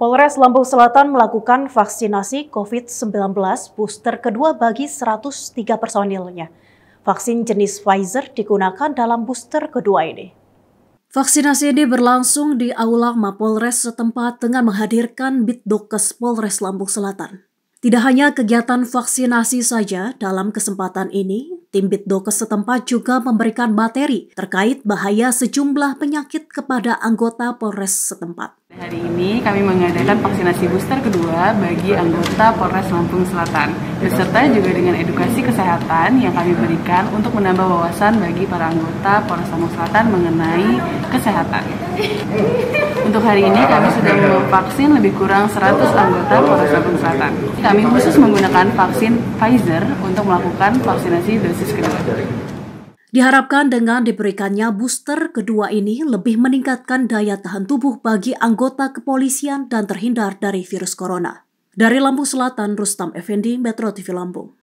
Polres Lampung Selatan melakukan vaksinasi COVID-19 booster kedua bagi 103 personilnya. Vaksin jenis Pfizer digunakan dalam booster kedua ini. Vaksinasi ini berlangsung di Aula Mapolres setempat dengan menghadirkan Bidokes Polres Lampung Selatan. Tidak hanya kegiatan vaksinasi saja, dalam kesempatan ini, tim Bidokes setempat juga memberikan materi terkait bahaya sejumlah penyakit kepada anggota Polres setempat. Hari ini kami mengadakan vaksinasi booster kedua bagi anggota Polres Lampung Selatan, beserta juga dengan edukasi kesehatan yang kami berikan untuk menambah wawasan bagi para anggota Polres Lampung Selatan mengenai kesehatan. Untuk hari ini kami sudah memvaksin lebih kurang 100 anggota Polres Lampung Selatan. Kami khusus menggunakan vaksin Pfizer untuk melakukan vaksinasi dosis kedua. Diharapkan dengan diberikannya booster kedua ini lebih meningkatkan daya tahan tubuh bagi anggota kepolisian dan terhindar dari virus corona. Dari Lampung Selatan, Rustam Effendi, Metro TV Lampung.